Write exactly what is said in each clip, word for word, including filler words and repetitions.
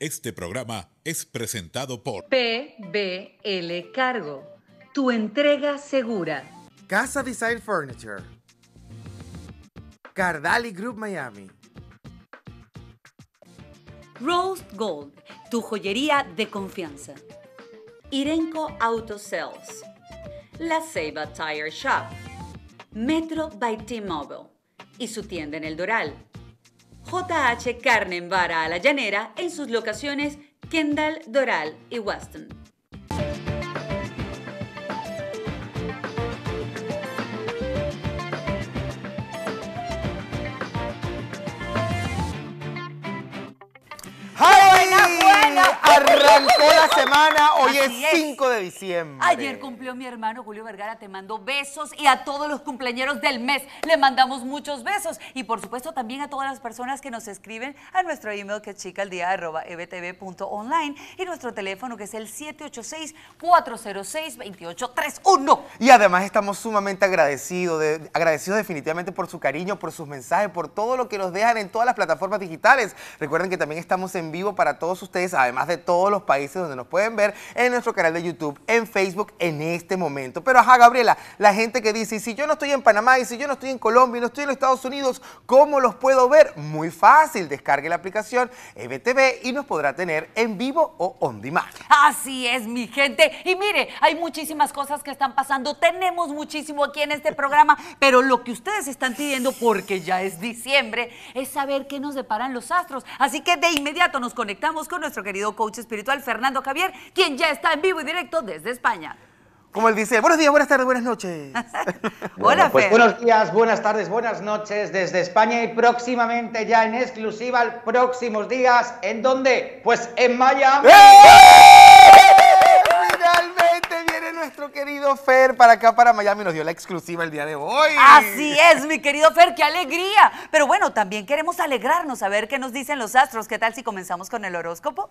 Este programa es presentado por P B L Cargo, tu entrega segura. Casa Design Furniture, Cardali Group Miami, Rose Gold, tu joyería de confianza, Irenco Auto Sales, La Ceiba Tire Shop, Metro by T-Mobile y su tienda en El Doral, J H Carne en Vara a La Llanera en sus locaciones Kendall, Doral y Weston. Arrancó la semana, hoy es, es cinco de diciembre. Ayer cumplió mi hermano Julio Vergara, te mando besos, y a todos los cumpleaños del mes le mandamos muchos besos. Y por supuesto también a todas las personas que nos escriben a nuestro email que es chica el día arroba e b t v punto online y nuestro teléfono que es el siete ocho seis, cuatro cero seis, dos ocho tres uno. Y además estamos sumamente agradecidos, de, agradecidos definitivamente por su cariño, por sus mensajes, por todo lo que nos dejan en todas las plataformas digitales. Recuerden que también estamos en vivo para todos ustedes, además de todos los países donde nos pueden ver en nuestro canal de YouTube, en Facebook en este momento. Pero ajá, Gabriela, la gente que dice, si yo no estoy en Panamá, y si yo no estoy en Colombia, y no estoy en los Estados Unidos, ¿cómo los puedo ver? Muy fácil, descargue la aplicación E B T V y nos podrá tener en vivo o on demand. Así es, mi gente. Y mire, hay muchísimas cosas que están pasando, tenemos muchísimo aquí en este programa, pero lo que ustedes están pidiendo, porque ya es diciembre, es saber qué nos deparan los astros. Así que de inmediato nos conectamos con nuestro querido coach espiritual Fernando Javier, quien ya está en vivo y directo desde España. Como él dice, buenos días, buenas tardes, buenas noches. Bueno, pues, buenos días, buenas tardes, buenas noches desde España y próximamente ya en exclusiva, próximos días, ¿en dónde? Pues en Miami. Finalmente viene nuestro querido Fer para acá, para Miami, nos dio la exclusiva el día de hoy. Así es, mi querido Fer, qué alegría. Pero bueno, también queremos alegrarnos, a ver qué nos dicen los astros. ¿Qué tal si comenzamos con el horóscopo?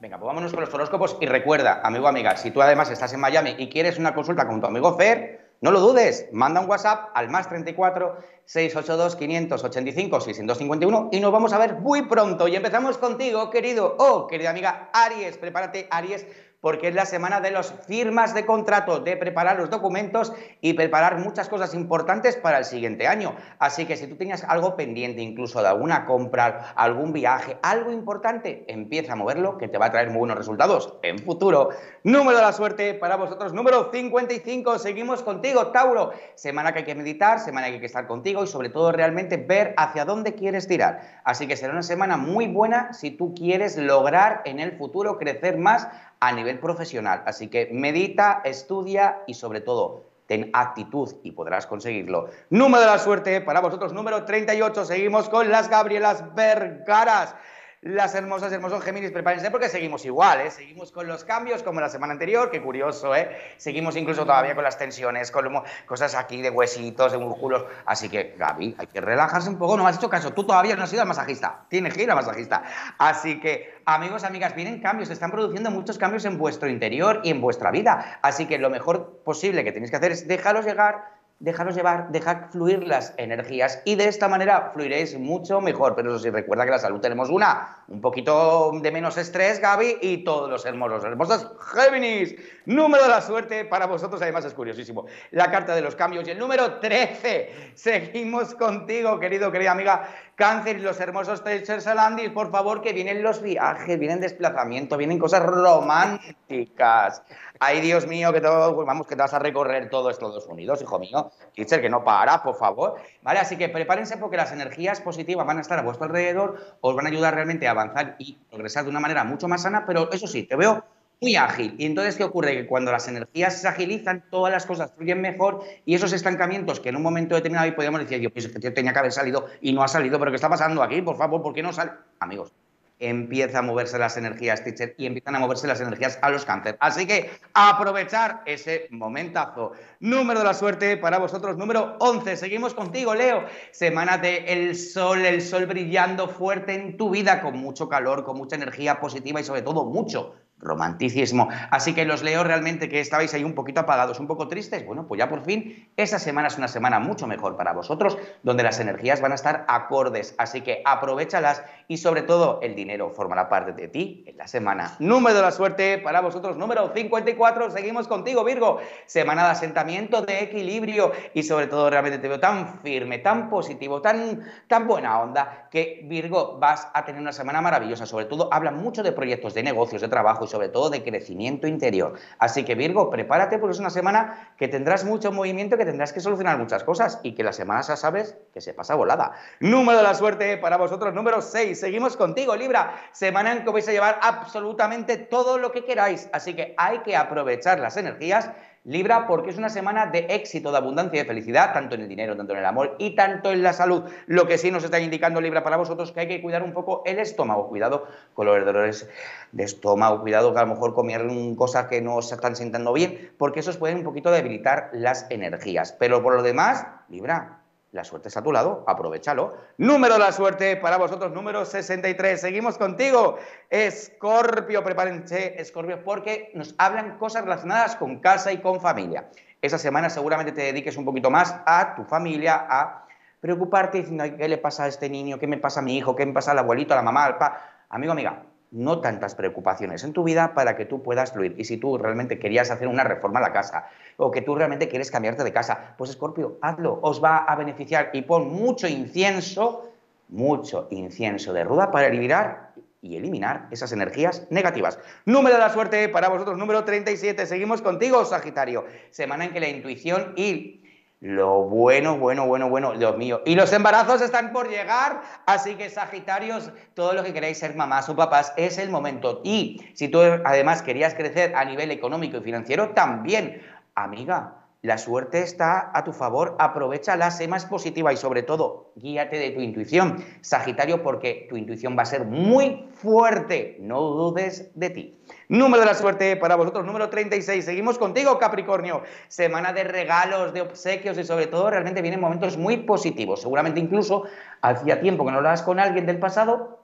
Venga, pues vámonos con los horóscopos y recuerda, amigo o amiga, si tú además estás en Miami y quieres una consulta con tu amigo Fer, no lo dudes, manda un WhatsApp al más treinta y cuatro, seiscientos ochenta y dos, quinientos ochenta y cinco, seiscientos cincuenta y uno y nos vamos a ver muy pronto. Y empezamos contigo, querido o oh, querida amiga Aries, prepárate Aries, porque es la semana de las firmas de contrato, de preparar los documentos y preparar muchas cosas importantes para el siguiente año. Así que si tú tenías algo pendiente, incluso de alguna compra, algún viaje, algo importante, empieza a moverlo, que te va a traer muy buenos resultados en futuro. Número de la suerte para vosotros, número cincuenta y cinco. Seguimos contigo, Tauro. Semana que hay que meditar, semana que hay que estar contigo y sobre todo realmente ver hacia dónde quieres tirar. Así que será una semana muy buena si tú quieres lograr en el futuro crecer más a nivel profesional. Así que medita, estudia y sobre todo ten actitud y podrás conseguirlo. Número de la suerte para vosotros, número treinta y ocho. Seguimos con las Gabrielas Vergaras. Las hermosas, hermosos Géminis, prepárense porque seguimos igual, ¿eh? Seguimos con los cambios como la semana anterior, qué curioso, ¿eh? Seguimos incluso todavía con las tensiones, con cosas aquí de huesitos, de músculos. Así que, Gaby, hay que relajarse un poco, no me has hecho caso, tú todavía no has ido al masajista, tienes que ir al masajista. Así que, amigos, amigas, vienen cambios, se están produciendo muchos cambios en vuestro interior y en vuestra vida. Así que lo mejor posible que tenéis que hacer es dejaros llegar, dejaros llevar, dejad fluir las energías y de esta manera fluiréis mucho mejor. Pero eso sí, recuerda que la salud tenemos una, un poquito de menos estrés, Gaby, y todos los hermosos, hermosos Géminis. Número de la suerte para vosotros, además es curiosísimo, la carta de los cambios y el número trece. Seguimos contigo, querido, querida amiga Cáncer y los hermosos Tercersalandis, por favor, que vienen los viajes, vienen desplazamientos, vienen cosas románticas. Ay, Dios mío, que todo, vamos, que te vas a recorrer todo Estados Unidos, hijo mío. Kitcher, que no para, por favor. Vale, así que prepárense porque las energías positivas van a estar a vuestro alrededor, os van a ayudar realmente a avanzar y progresar de una manera mucho más sana, pero eso sí, te veo muy ágil. Y entonces, ¿qué ocurre? Que cuando las energías se agilizan, todas las cosas fluyen mejor y esos estancamientos que en un momento determinado y podíamos decir, yo pienso que tenía que haber salido y no ha salido, pero ¿qué está pasando aquí? Por favor, ¿por qué no sale? Amigos, empieza a moverse las energías, teacher, y empiezan a moverse las energías a los Cáncer. Así que aprovechar ese momentazo. Número de la suerte para vosotros, número once. Seguimos contigo, Leo. Semana de el sol, el sol brillando fuerte en tu vida, con mucho calor, con mucha energía positiva y sobre todo mucho, romanticismo. Así que los leo realmente que estabais ahí un poquito apagados, un poco tristes. Bueno, pues ya por fin, esta semana es una semana mucho mejor para vosotros, donde las energías van a estar acordes. Así que aprovéchalas y sobre todo el dinero formará parte de ti en la semana. Número de la suerte para vosotros, número cincuenta y cuatro. Seguimos contigo, Virgo. Semana de asentamiento, de equilibrio y sobre todo realmente te veo tan firme, tan positivo, tan, tan buena onda, que Virgo vas a tener una semana maravillosa. Sobre todo hablan mucho de proyectos, de negocios, de trabajo, sobre todo de crecimiento interior. Así que Virgo, prepárate porque es una semana que tendrás mucho movimiento, que tendrás que solucionar muchas cosas y que la semana ya sabes que se pasa volada. Número de la suerte para vosotros, número seis. Seguimos contigo, Libra. Semana en que vais a llevar absolutamente todo lo que queráis. Así que hay que aprovechar las energías, Libra, porque es una semana de éxito, de abundancia y de felicidad, tanto en el dinero, tanto en el amor y tanto en la salud. Lo que sí nos está indicando Libra para vosotros que hay que cuidar un poco el estómago. Cuidado con los dolores de estómago, cuidado que a lo mejor comer cosas que no se están sentando bien, porque eso os puede un poquito debilitar las energías. Pero por lo demás, Libra, la suerte está a tu lado, aprovechalo. Número de la suerte para vosotros, número sesenta y tres. Seguimos contigo, Escorpio. Prepárense, Escorpio, porque nos hablan cosas relacionadas con casa y con familia. Esa semana seguramente te dediques un poquito más a tu familia, a preocuparte diciendo, ¿qué le pasa a este niño? ¿Qué me pasa a mi hijo? ¿Qué me pasa al abuelito, a la mamá, al papá? Amigo, amiga, no tantas preocupaciones en tu vida para que tú puedas fluir. Y si tú realmente querías hacer una reforma a la casa o que tú realmente quieres cambiarte de casa, pues Escorpio, hazlo, os va a beneficiar. Y pon mucho incienso, mucho incienso de ruda para liberar y eliminar esas energías negativas. Número de la suerte para vosotros, número treinta y siete. Seguimos contigo, Sagitario. Semana en que la intuición y lo bueno, bueno, bueno, bueno, Dios mío. Y los embarazos están por llegar, así que Sagitarios, todo lo que queráis ser mamás o papás, es el momento. Y si tú además querías crecer a nivel económico y financiero, también, amiga, la suerte está a tu favor, aprovéchala, sé más positiva y sobre todo, guíate de tu intuición, Sagitario, porque tu intuición va a ser muy fuerte, no dudes de ti. Número de la suerte para vosotros, número treinta y seis. Seguimos contigo, Capricornio. Semana de regalos, de obsequios y sobre todo realmente vienen momentos muy positivos. Seguramente incluso hacía tiempo que no hablabas con alguien del pasado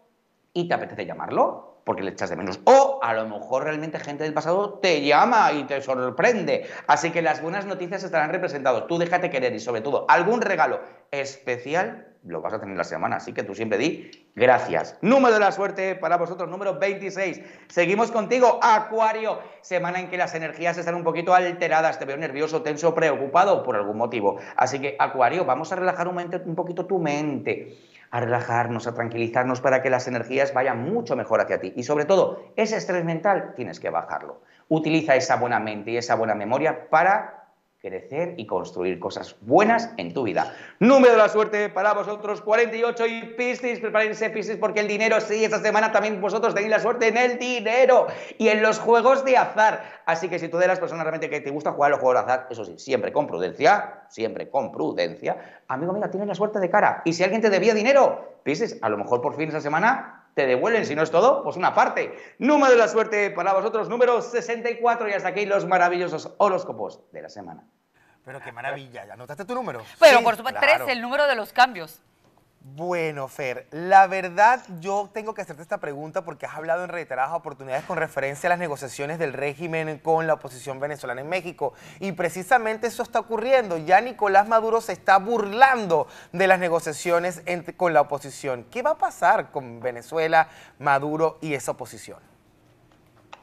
y te apetece llamarlo, porque le echas de menos. O a lo mejor realmente gente del pasado te llama y te sorprende. Así que las buenas noticias estarán representadas. Tú déjate querer y sobre todo algún regalo especial lo vas a tener la semana. Así que tú siempre di gracias. Número de la suerte para vosotros, número veintiséis. Seguimos contigo, Acuario. Semana en que las energías están un poquito alteradas. Te veo nervioso, tenso, preocupado por algún motivo. Así que, Acuario, vamos a relajar un, mente, un poquito tu mente, a relajarnos, a tranquilizarnos para que las energías vayan mucho mejor hacia ti. Y sobre todo, ese estrés mental tienes que bajarlo. Utiliza esa buena mente y esa buena memoria para crecer y construir cosas buenas en tu vida. Número de la suerte para vosotros, cuarenta y ocho, y Piscis. Prepárense, Piscis, porque el dinero, sí, esta semana también vosotros tenéis la suerte en el dinero y en los juegos de azar. Así que si tú de las personas realmente que te gusta jugar a los juegos de azar, eso sí, siempre con prudencia, siempre con prudencia, amigo, amiga, tienes la suerte de cara. Y si alguien te debía dinero, Piscis, a lo mejor por fin esa semana te devuelven, si no es todo, pues una parte. Número de la suerte para vosotros, número sesenta y cuatro, y hasta aquí los maravillosos horóscopos de la semana. Pero qué maravilla, ¿ya anotaste tu número? Pero sí, por supuesto, claro. Tres, el número de los cambios. Bueno, Fer, la verdad yo tengo que hacerte esta pregunta porque has hablado en reiteradas oportunidades con referencia a las negociaciones del régimen con la oposición venezolana en México y precisamente eso está ocurriendo. Ya Nicolás Maduro se está burlando de las negociaciones entre, con la oposición. ¿Qué va a pasar con Venezuela, Maduro y esa oposición?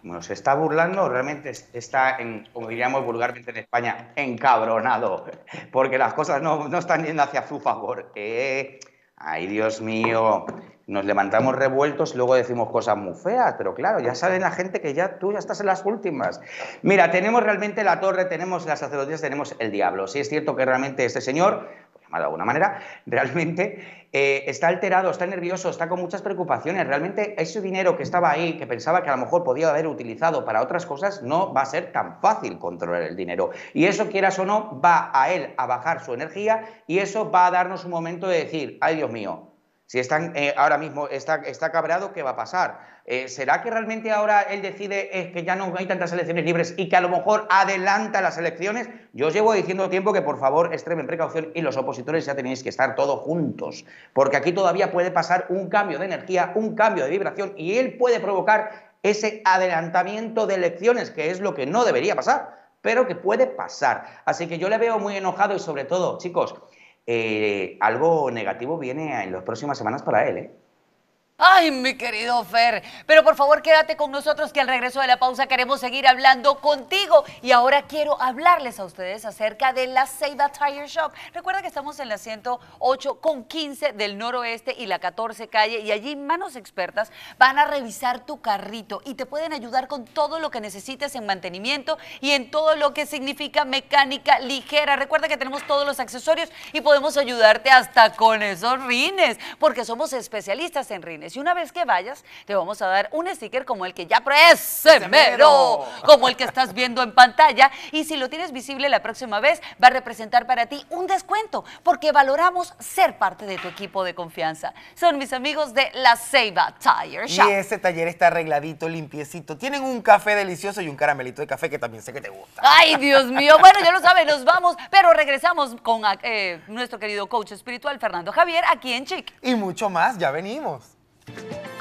Bueno, se está burlando, realmente está, en, como diríamos vulgarmente en España, encabronado, porque las cosas no, no están yendo hacia su favor. Eh... Ay, Dios mío, nos levantamos revueltos, luego decimos cosas muy feas, pero claro, ya saben la gente que ya tú ya estás en las últimas. Mira, tenemos realmente la torre, tenemos las sacerdotisas, tenemos el diablo. Sí es cierto que realmente este señor, por llamarlo de alguna manera, realmente eh, está alterado, está nervioso, está con muchas preocupaciones. Realmente ese dinero que estaba ahí, que pensaba que a lo mejor podía haber utilizado para otras cosas, no va a ser tan fácil controlar el dinero. Y eso, quieras o no, va a él a bajar su energía y eso va a darnos un momento de decir, ay, Dios mío, si están eh, ahora mismo está, está cabreado, ¿qué va a pasar? Eh, ¿Será que realmente ahora él decide eh, que ya no hay tantas elecciones libres y que a lo mejor adelanta las elecciones? Yo os llevo diciendo tiempo que por favor extremen precaución y los opositores ya tenéis que estar todos juntos, porque aquí todavía puede pasar un cambio de energía, un cambio de vibración y él puede provocar ese adelantamiento de elecciones, que es lo que no debería pasar, pero que puede pasar. Así que yo le veo muy enojado y sobre todo, chicos, eh, algo negativo viene en las próximas semanas para él, ¿eh? Ay, mi querido Fer, pero por favor quédate con nosotros, que al regreso de la pausa queremos seguir hablando contigo. Y ahora quiero hablarles a ustedes acerca de la Ceiba Tire Shop. Recuerda que estamos en la ciento ocho con quince del noroeste y la catorce calle, y allí manos expertas van a revisar tu carrito y te pueden ayudar con todo lo que necesites en mantenimiento y en todo lo que significa mecánica ligera. Recuerda que tenemos todos los accesorios y podemos ayudarte hasta con esos rines, porque somos especialistas en rines. Y una vez que vayas, te vamos a dar un sticker como el que ya presentó, mero, como el que estás viendo en pantalla. Y si lo tienes visible la próxima vez, va a representar para ti un descuento, porque valoramos ser parte de tu equipo de confianza. Son mis amigos de La Ceiba Tire Shop. Y ese taller está arregladito, limpiecito. Tienen un café delicioso y un caramelito de café que también sé que te gusta. Ay, Dios mío. Bueno, ya lo sabes, nos vamos, pero regresamos con eh, nuestro querido coach espiritual, Fernando Javier, aquí en Chic. Y mucho más, ya venimos. We'll be right back.